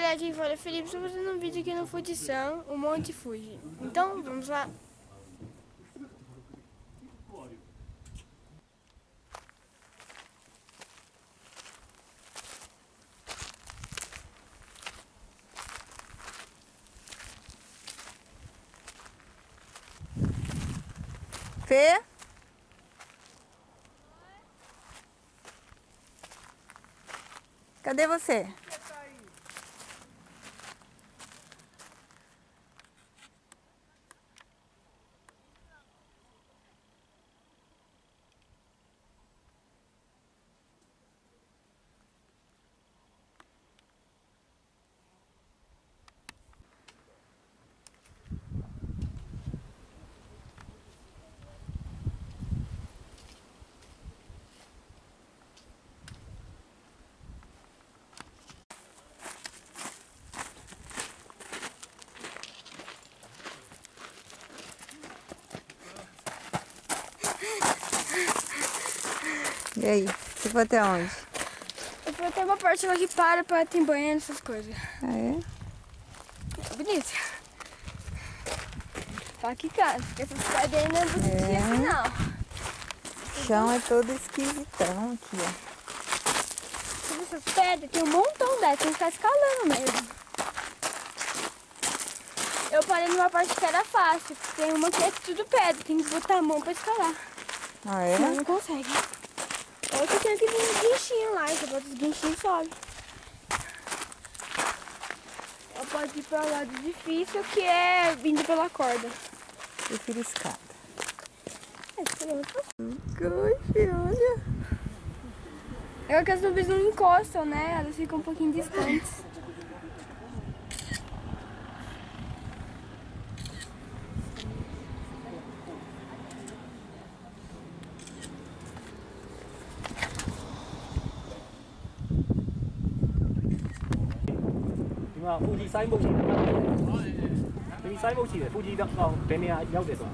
Galera, aqui fala Felipe, estou fazendo um vídeo aqui no Fujisan, o Monte Fuji. Então, vamos lá. Fê? Cadê você? E aí, você foi até onde? Eu fui até uma parte lá que para pra ter banheiro, essas coisas. Ah, é? É bonito. Tá aqui, cara, porque essas coisas aí não é bonitinha assim, não. O chão é todo esquisitão aqui, ó. Todas essas pedras, tem um montão dessas, tem que ficar escalando mesmo. Eu parei numa parte que era fácil, tem uma que é tudo pedra, tem que botar a mão pra escalar. Ah, é? Não consegue. Olha que tem aquele guinchinho lá, você bota os guinchinhos e sobe. Ela pode ir para o lado difícil, que é vindo pela corda. Prefiro escada. É, pronto. Goxa, olha. É que as nuvens não encostam, né? Elas ficam um pouquinho distantes. Fuji sai một chỉ Fuji sai một chỉ để Fuji đậm vào cái này nhau để rồi.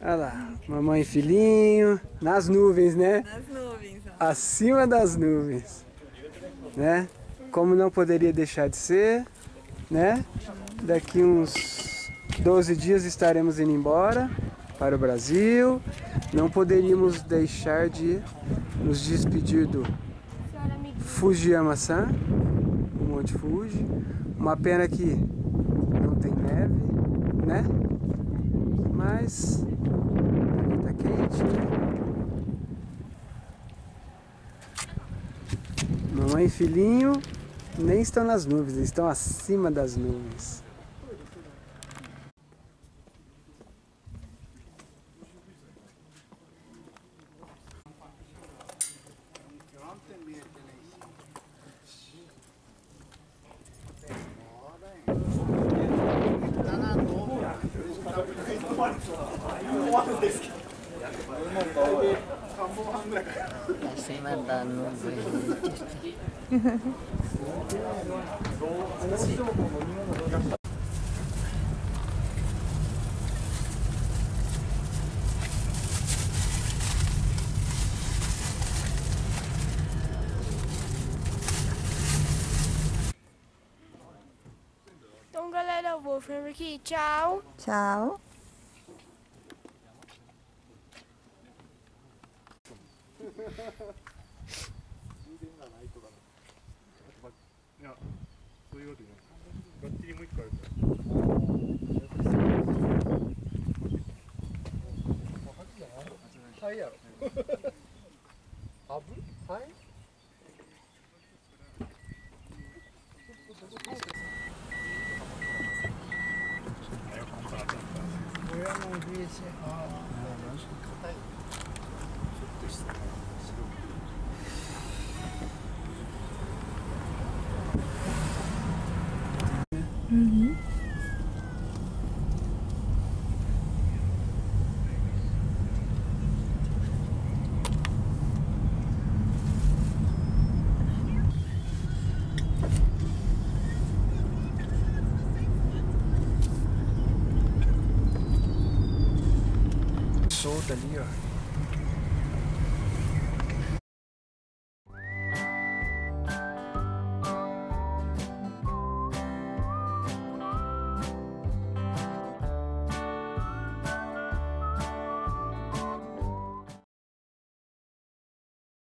Olha lá, mamãe e filhinho nas nuvens, né? Nas nuvens. Ó. Acima das nuvens, né? Como não poderia deixar de ser, né? Daqui uns 12 dias estaremos indo embora para o Brasil. Não poderíamos deixar de nos despedir do Fujiyama-san, o Monte Fuji. Uma pena que não tem neve, né? Mas tá quente, né? Mamãe e filhinho nem estão nas nuvens, eles estão acima das nuvens. Acima da nuvem. Então, galera, eu vou ficando aqui. Tchau. Tchau. solta ali, ó.